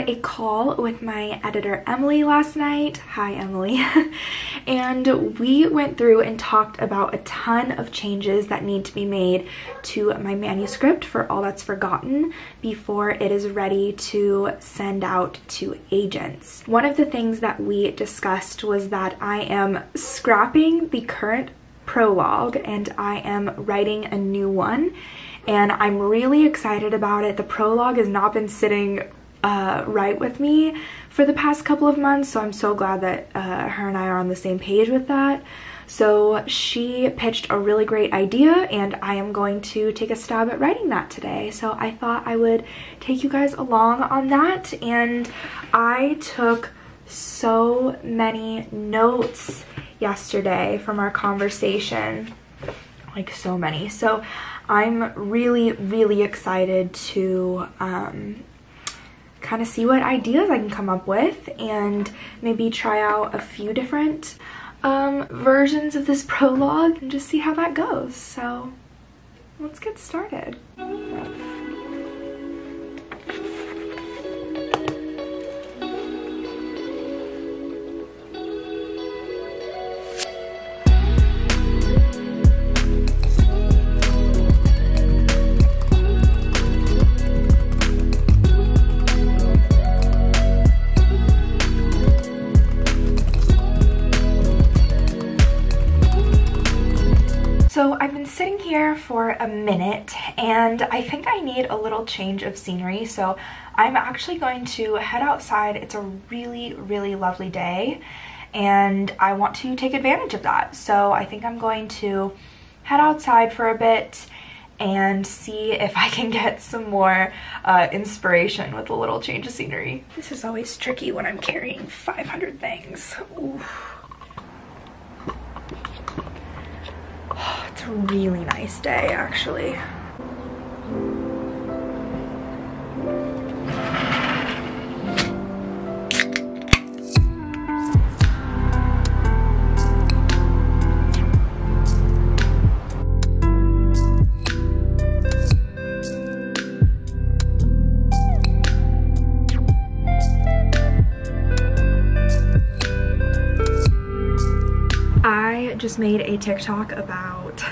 had a call with my editor, Emily, last night. Hi, Emily. And we went through and talked about a ton of changes that need to be made to my manuscript for All That's Forgotten before it is ready to send out to agents. One of the things that we discussed was that I am scrapping the current prologue and I am writing a new one. And I'm really excited about it. The prologue has not been sitting right with me for the past couple of months, so I'm so glad that her and I are on the same page with that. So she pitched a really great idea, and I am going to take a stab at writing that today. So I thought I would take you guys along on that, and I took so many notes yesterday from our conversation, like so many. So I'm really, really excited to kind of see what ideas I can come up with and maybe try out a few different versions of this prologue and just see how that goes. So let's get started. Sitting here for a minute and I think I need a little change of scenery, so I'm actually going to head outside. It's a really, really lovely day and I want to take advantage of that, so I think I'm going to head outside for a bit and see if I can get some more inspiration with a little change of scenery. This is always tricky when I'm carrying 500 things. Ooh. It's a really nice day, actually. I just made a TikTok about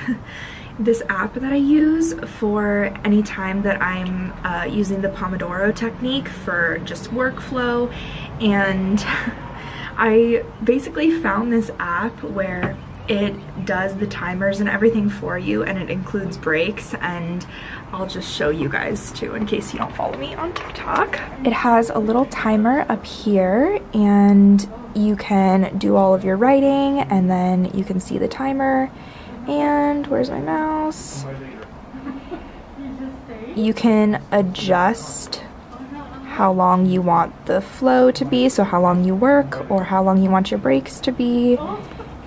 this app that I use for any time that I'm using the Pomodoro technique for just workflow, and I basically found this app where it does the timers and everything for you, and it includes breaks, and I'll just show you guys too in case you don't follow me on TikTok. It has a little timer up here and you can do all of your writing and then you can see the timer. And where's my mouse? You can adjust how long you want the flow to be, so how long you work or how long you want your breaks to be.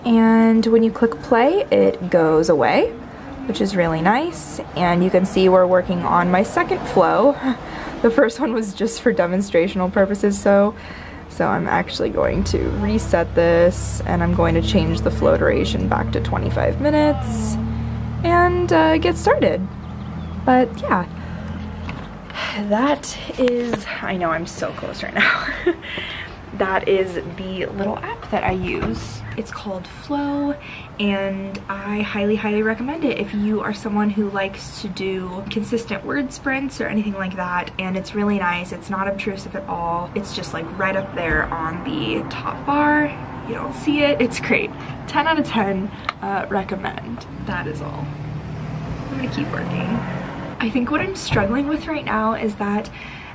And when you click play, it goes away, which is really nice. And you can see we're working on my second flow. The first one was just for demonstrational purposes, so I'm actually going to reset this and I'm going to change the flow duration back to 25 minutes and get started. But yeah, that is, I know I'm so close right now. That is the little app that I use. It's called Flow, and I highly, highly recommend it if you are someone who likes to do consistent word sprints or anything like that. And it's really nice. It's not obtrusive at all. It's just like right up there on the top bar. You don't see it. It's great. 10 out of 10 recommend. That is all. I'm gonna keep working. I think what I'm struggling with right now is that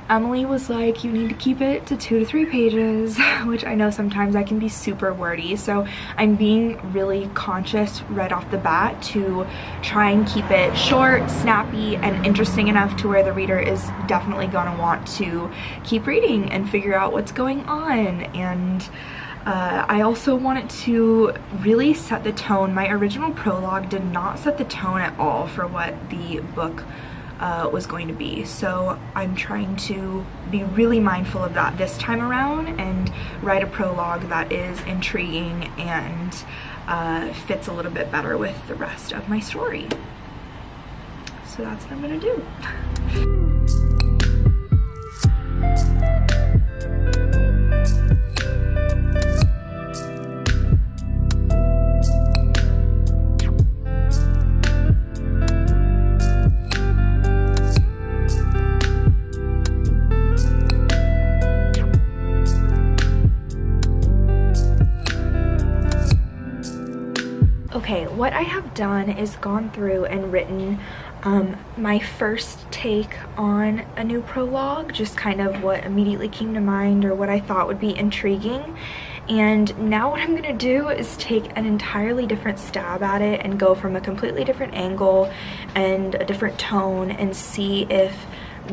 Emily was like, you need to keep it to 2 to 3 pages, which I know sometimes I can be super wordy, so I'm being really conscious right off the bat to try and keep it short, snappy, and interesting enough to where the reader is definitely gonna want to keep reading and figure out what's going on. And I also wanted to really set the tone. My original prologue did not set the tone at all for what the book was going to be, so I'm trying to be really mindful of that this time around and write a prologue that is intriguing and fits a little bit better with the rest of my story. So that's what I'm gonna do. Okay, what I have done is gone through and written my first take on a new prologue, just kind of what immediately came to mind or what I thought would be intriguing. And now what I'm gonna do is take an entirely different stab at it and go from a completely different angle and a different tone and see if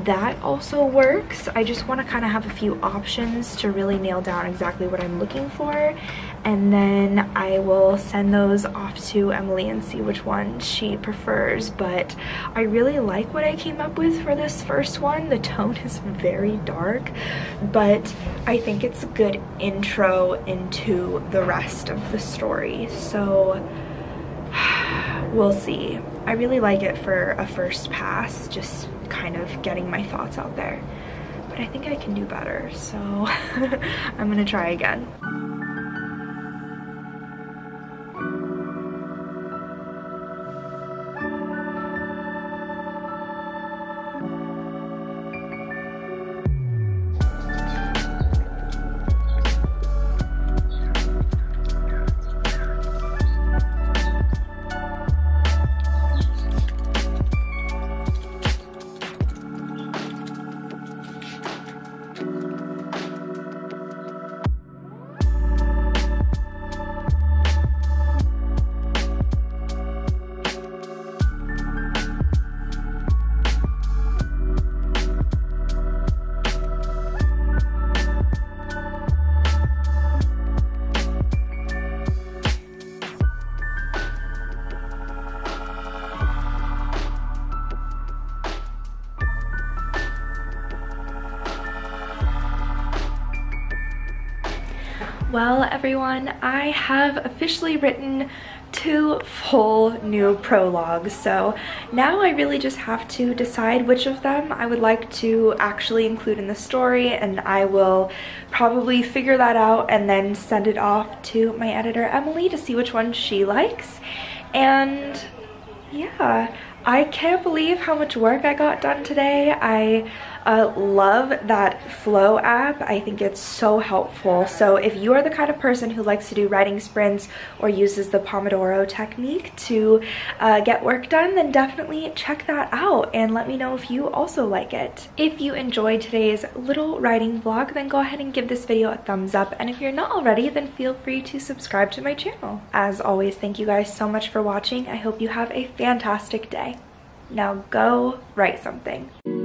that also works. I just want to kind of have a few options to really nail down exactly what I'm looking for, and then I will send those off to Emily and see which one she prefers. But I really like what I came up with for this first one. The tone is very dark, but I think it's a good intro into the rest of the story, so we'll see. I really like it for a first pass, just kind of getting my thoughts out there. But I think I can do better, so I'm gonna try again. Well, everyone, I have officially written 2 full new prologues, so now I really just have to decide which of them I would like to actually include in the story, and I will probably figure that out and then send it off to my editor, Emily, to see which one she likes. And yeah, I can't believe how much work I got done today. I love that Flow app. I think it's so helpful. So if you are the kind of person who likes to do writing sprints or uses the Pomodoro technique to get work done, then definitely check that out and let me know if you also like it. If you enjoyed today's little writing vlog, then go ahead and give this video a thumbs up. And if you're not already, then feel free to subscribe to my channel. As always, thank you guys so much for watching. I hope you have a fantastic day. Now go write something.